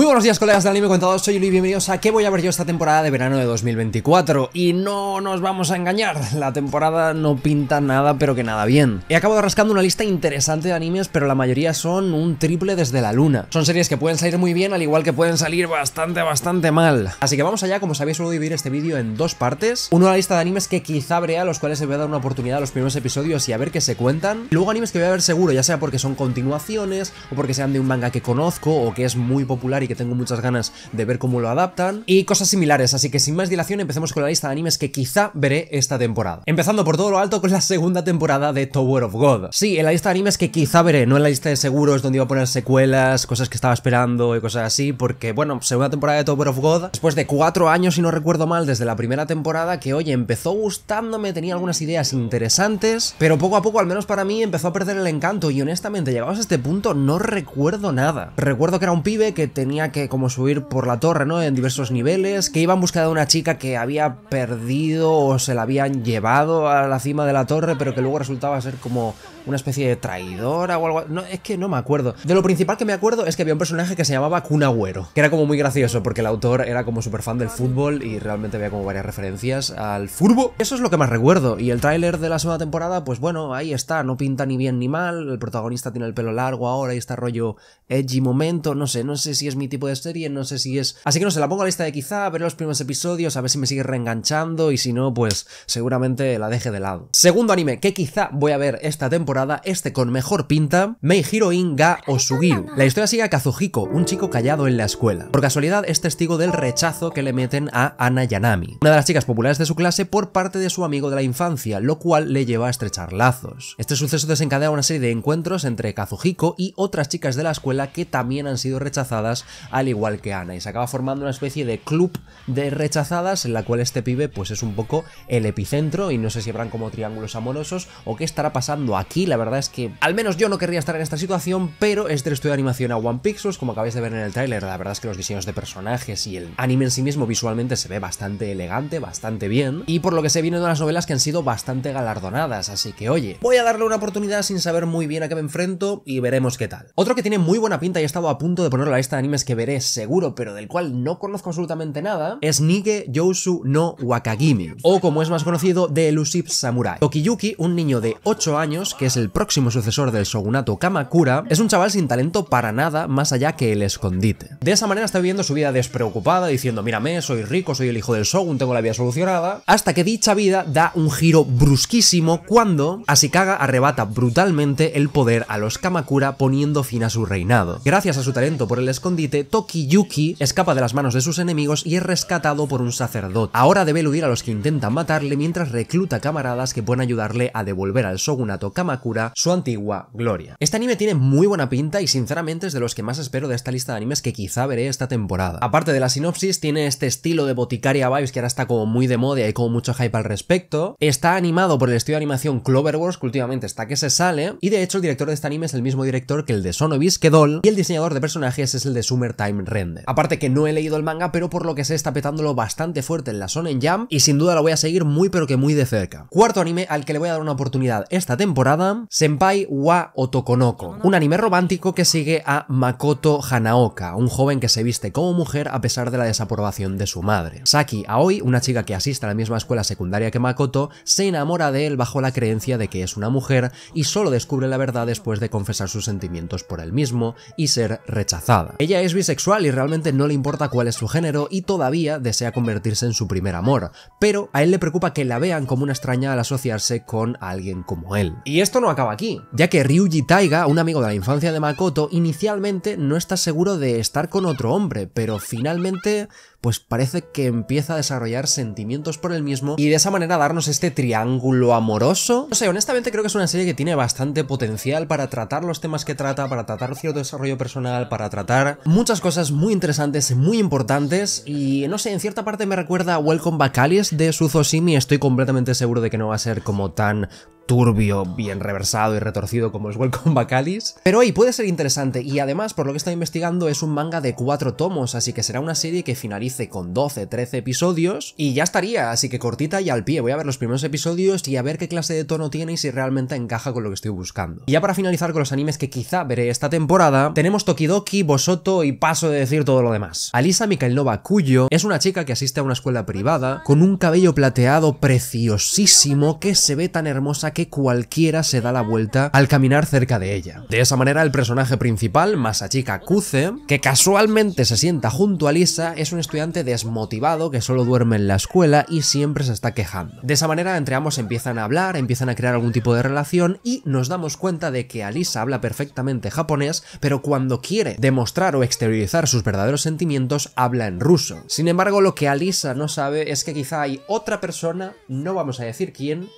Muy buenos días, colegas del anime contador, soy Yuri y bienvenidos a ¿Qué voy a ver yo esta temporada de verano de 2024? Y no nos vamos a engañar, la temporada no pinta nada pero que nada bien. He acabado rascando una lista interesante de animes, pero la mayoría son un triple desde la luna. Son series que pueden salir muy bien, al igual que pueden salir bastante mal. Así que vamos allá. Como sabéis, suelo dividir este vídeo en dos partes. Uno, la lista de animes que quizá veré, a los cuales se voy a dar una oportunidad a los primeros episodios y a ver qué se cuentan. Luego animes que voy a ver seguro, ya sea porque son continuaciones o porque sean de un manga que conozco o que es muy popular y que tengo muchas ganas de ver cómo lo adaptan, y cosas similares. Así que sin más dilación, empecemos con la lista de animes que quizá veré esta temporada, empezando por todo lo alto con la segunda temporada de Tower of God. Sí, en la lista de animes que quizá veré, no en la lista de seguros donde iba a poner secuelas, cosas que estaba esperando y cosas así, porque bueno, segunda temporada de Tower of God, después de 4 años, si no recuerdo mal, desde la primera temporada, que oye, empezó gustándome, tenía algunas ideas interesantes, pero poco a poco, al menos para mí, empezó a perder el encanto y honestamente, llegados a este punto, no recuerdo nada. Recuerdo que era un pibe que tenía que como subir por la torre, ¿no?, en diversos niveles, que iba en busca de una chica que había perdido o se la habían llevado a la cima de la torre, pero que luego resultaba ser como una especie de traidora o algo. No, es que no me acuerdo. De lo principal que me acuerdo es que había un personaje que se llamaba Kun Agüero, que era como muy gracioso porque el autor era como súper fan del fútbol y realmente había como varias referencias al furbo. Eso es lo que más recuerdo. Y el tráiler de la segunda temporada, pues bueno, ahí está, no pinta ni bien ni mal, el protagonista tiene el pelo largo ahora y está rollo edgy momento, no sé si es mi tipo de serie, no sé si es... Así que no sé, la pongo a la lista de quizá, veré los primeros episodios, a ver si me sigue reenganchando, y si no, pues seguramente la deje de lado. Segundo anime que quizá voy a ver esta temporada, este con mejor pinta, My Heroine ga Osugiru. La historia sigue a Kazuhiko, un chico callado en la escuela. Por casualidad es testigo del rechazo que le meten a Ana Yanami, una de las chicas populares de su clase, por parte de su amigo de la infancia, lo cual le lleva a estrechar lazos. Este suceso desencadena una serie de encuentros entre Kazuhiko y otras chicas de la escuela que también han sido rechazadas, al igual que Ana, y se acaba formando una especie de club de rechazadas en la cual este pibe pues es un poco el epicentro, y no sé si habrán como triángulos amorosos o qué estará pasando aquí. La verdad es que al menos yo no querría estar en esta situación, pero es del estudio de animación a One Pixels, como acabáis de ver en el tráiler. La verdad es que los diseños de personajes y el anime en sí mismo visualmente se ve bastante elegante, bastante bien, y por lo que se viene de las novelas que han sido bastante galardonadas, así que oye, voy a darle una oportunidad sin saber muy bien a qué me enfrento y veremos qué tal. Otro que tiene muy buena pinta y he estado a punto de ponerlo a la lista de animes que veré seguro, pero del cual no conozco absolutamente nada, es Nige Jousu no Wakagimi, o como es más conocido, The Elusive Samurai. Tokiyuki, un niño de 8 años, que es el próximo sucesor del shogunato Kamakura, es un chaval sin talento para nada más allá que el escondite. De esa manera está viviendo su vida despreocupada, diciendo, mírame, soy rico, soy el hijo del shogun, tengo la vida solucionada, hasta que dicha vida da un giro brusquísimo cuando Asikaga arrebata brutalmente el poder a los Kamakura, poniendo fin a su reinado. Gracias a su talento por el escondite, Tokiyuki escapa de las manos de sus enemigos y es rescatado por un sacerdote. Ahora debe eludir a los que intentan matarle mientras recluta camaradas que pueden ayudarle a devolver al shogunato Kamakura su antigua gloria. Este anime tiene muy buena pinta y sinceramente es de los que más espero de esta lista de animes que quizá veré esta temporada. Aparte de la sinopsis, tiene este estilo de boticaria vibes que ahora está como muy de moda y hay como mucho hype al respecto. Está animado por el estudio de animación CloverWorks, que últimamente está que se sale, y de hecho el director de este anime es el mismo director que el de Sono Bisque Doll, y el diseñador de personajes es el de Summertime Render. Aparte que no he leído el manga, pero por lo que sé está petándolo bastante fuerte en la Shonen Jump y sin duda lo voy a seguir muy pero que muy de cerca. Cuarto anime al que le voy a dar una oportunidad esta temporada, Senpai Wa Otokonoko, un anime romántico que sigue a Makoto Hanaoka, un joven que se viste como mujer a pesar de la desaprobación de su madre. Saki Aoi, una chica que asiste a la misma escuela secundaria que Makoto, se enamora de él bajo la creencia de que es una mujer y solo descubre la verdad después de confesar sus sentimientos por él mismo y ser rechazada. Ella es bisexual y realmente no le importa cuál es su género y todavía desea convertirse en su primer amor, pero a él le preocupa que la vean como una extraña al asociarse con alguien como él. Y esto no acaba aquí, ya que Ryuji Taiga, un amigo de la infancia de Makoto, inicialmente no está seguro de estar con otro hombre, pero finalmente pues parece que empieza a desarrollar sentimientos por el mismo y de esa manera darnos este triángulo amoroso. No sé, honestamente creo que es una serie que tiene bastante potencial para tratar los temas que trata, para tratar cierto desarrollo personal, para tratar muchas cosas muy interesantes, muy importantes, y no sé, en cierta parte me recuerda a Welcome Back Alice de Suzo Shimi. Estoy completamente seguro de que no va a ser como tan turbio, bien reversado y retorcido como es Welcome Back Alice, pero hey, puede ser interesante, y además por lo que he estado investigando es un manga de 4 tomos, así que será una serie que finaliza hice con 12, 13 episodios y ya estaría, así que cortita y al pie. Voy a ver los primeros episodios y a ver qué clase de tono tiene y si realmente encaja con lo que estoy buscando. Y ya para finalizar con los animes que quizá veré esta temporada, tenemos Tokidoki, Bosoto y paso de decir todo lo demás. Alisa Mikhailova Kujou es una chica que asiste a una escuela privada con un cabello plateado preciosísimo que se ve tan hermosa que cualquiera se da la vuelta al caminar cerca de ella. De esa manera, el personaje principal, Masachika Kuze, que casualmente se sienta junto a Alisa, es un estudiante desmotivado que solo duerme en la escuela y siempre se está quejando. De esa manera, entre ambos empiezan a hablar, empiezan a crear algún tipo de relación y nos damos cuenta de que Alisa habla perfectamente japonés, pero cuando quiere demostrar o exteriorizar sus verdaderos sentimientos, habla en ruso. Sin embargo, lo que Alisa no sabe es que quizá hay otra persona, no vamos a decir quién,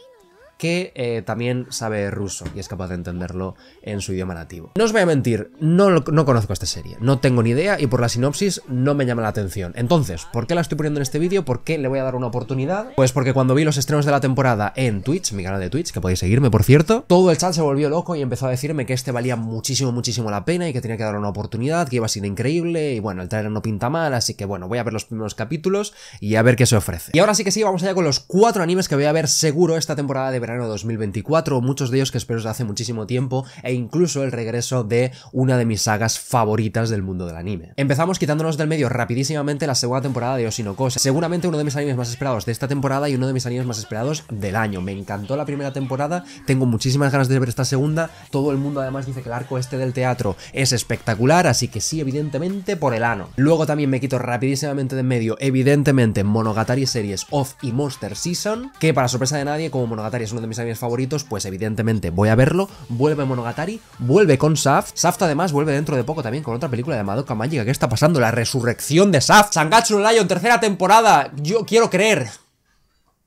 que también sabe ruso y es capaz de entenderlo en su idioma nativo. No os voy a mentir, no conozco esta serie, no tengo ni idea y por la sinopsis no me llama la atención. Entonces, ¿por qué la estoy poniendo en este vídeo? ¿Por qué le voy a dar una oportunidad? Pues porque cuando vi los estrenos de la temporada en Twitch, mi canal de Twitch, que podéis seguirme por cierto, todo el chat se volvió loco y empezó a decirme que este valía muchísimo, muchísimo la pena y que tenía que dar una oportunidad, que iba a ser increíble y bueno, el trailer no pinta mal, así que bueno, voy a ver los primeros capítulos y a ver qué se ofrece. Y ahora sí que sí, vamos allá con los 4 animes que voy a ver seguro esta temporada de verano 2024, muchos de ellos que espero desde hace muchísimo tiempo e incluso el regreso de una de mis sagas favoritas del mundo del anime. Empezamos quitándonos del medio rapidísimamente la segunda temporada de Oshi no Ko, seguramente uno de mis animes más esperados de esta temporada y uno de mis animes más esperados del año. Me encantó la primera temporada, tengo muchísimas ganas de ver esta segunda, todo el mundo además dice que el arco este del teatro es espectacular, así que sí, evidentemente por el ano. Luego también me quito rapidísimamente de en medio, evidentemente, Monogatari Series Off y Monster Season, que para sorpresa de nadie, como Monogatari es uno de mis animes favoritos, pues evidentemente voy a verlo. Vuelve Monogatari, vuelve con Shaft. Shaft además vuelve dentro de poco también con otra película de Madoka Magica. ¿Qué está pasando? La resurrección de Shaft. Sangatsu no Lion, tercera temporada. Yo quiero creer.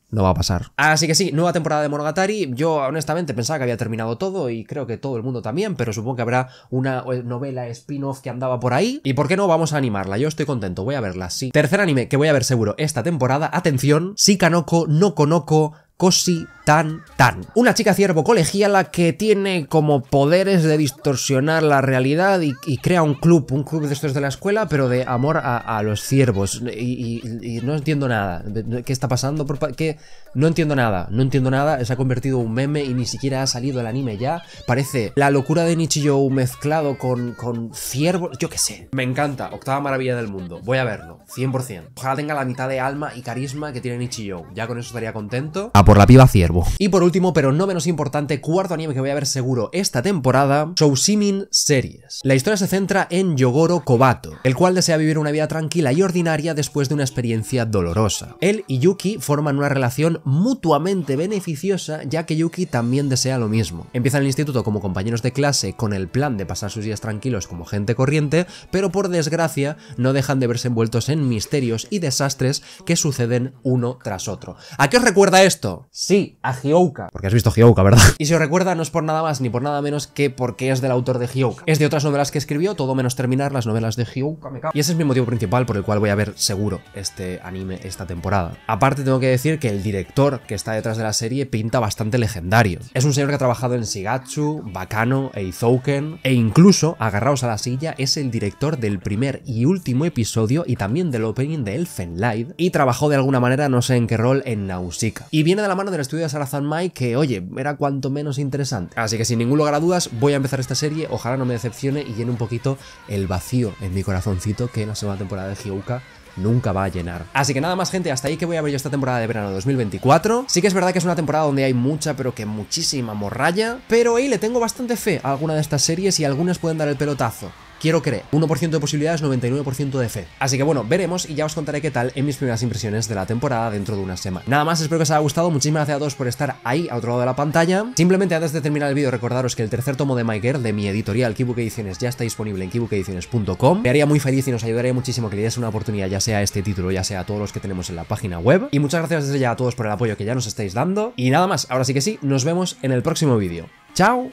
No va a pasar. Así que sí, nueva temporada de Monogatari. Yo honestamente pensaba que había terminado todo y creo que todo el mundo también, pero supongo que habrá una novela spin-off que andaba por ahí. ¿Y por qué no? Vamos a animarla. Yo estoy contento, voy a verla, sí. Tercer anime que voy a ver seguro esta temporada. Atención, Shikanoko no Konoko Koshi Tan Tan. Una chica ciervo colegiala que tiene como poderes de distorsionar la realidad y crea un club de estos de la escuela, pero de amor a los ciervos. Y no entiendo nada. ¿Qué está pasando? ¿Qué? No entiendo nada. No entiendo nada. Se ha convertido en un meme y ni siquiera ha salido el anime ya. Parece la locura de Nichijou mezclado con ciervos. Yo qué sé. Me encanta. Octava maravilla del mundo. Voy a verlo. 100%. Ojalá tenga la mitad de alma y carisma que tiene Nichijou. Ya con eso estaría contento. A por la piba ciervo. Y por último, pero no menos importante, cuarto anime que voy a ver seguro esta temporada, Sono Bisque Series. La historia se centra en Yogoro Kobato, el cual desea vivir una vida tranquila y ordinaria después de una experiencia dolorosa. Él y Yuki forman una relación mutuamente beneficiosa, ya que Yuki también desea lo mismo. Empiezan el instituto como compañeros de clase con el plan de pasar sus días tranquilos como gente corriente, pero por desgracia no dejan de verse envueltos en misterios y desastres que suceden uno tras otro. ¿A qué os recuerda esto? Sí, a Hyouka. Porque has visto Hyouka, ¿verdad? Y si os recuerda, no es por nada más ni por nada menos que porque es del autor de Hyouka. Es de otras novelas que escribió, todo menos terminar las novelas de Hyouka, me cago. Y ese es mi motivo principal por el cual voy a ver seguro este anime esta temporada. Aparte tengo que decir que el director que está detrás de la serie pinta bastante legendario. Es un señor que ha trabajado en Shigatsu, Bakano, Eizouken e incluso, agarraos a la silla, es el director del primer y último episodio y también del opening de Elfen Lied y trabajó de alguna manera, no sé en qué rol, en Nausicaa. Y viene de la mano del estudio de Sarazanmai, que oye, era cuanto menos interesante. Así que sin ningún lugar a dudas voy a empezar esta serie, ojalá no me decepcione y llene un poquito el vacío en mi corazoncito que en la segunda temporada de Hyouka nunca va a llenar. Así que nada más, gente, hasta ahí que voy a ver yo esta temporada de verano 2024. Sí que es verdad que es una temporada donde hay mucha, pero que muchísima morralla, pero le tengo bastante fe a alguna de estas series y algunas pueden dar el pelotazo. Quiero creer. 1% de posibilidades, 99% de fe. Así que bueno, veremos y ya os contaré qué tal en mis primeras impresiones de la temporada dentro de una semana. Nada más, espero que os haya gustado. Muchísimas gracias a todos por estar ahí, a otro lado de la pantalla. Simplemente antes de terminar el vídeo, recordaros que el tercer tomo de My Girl, de mi editorial Kibook Ediciones, ya está disponible en kibookediciones.com. Me haría muy feliz y nos ayudaría muchísimo que le des una oportunidad, ya sea a este título, ya sea a todos los que tenemos en la página web. Y muchas gracias desde ya a todos por el apoyo que ya nos estáis dando. Y nada más, ahora sí que sí, nos vemos en el próximo vídeo. ¡Chao!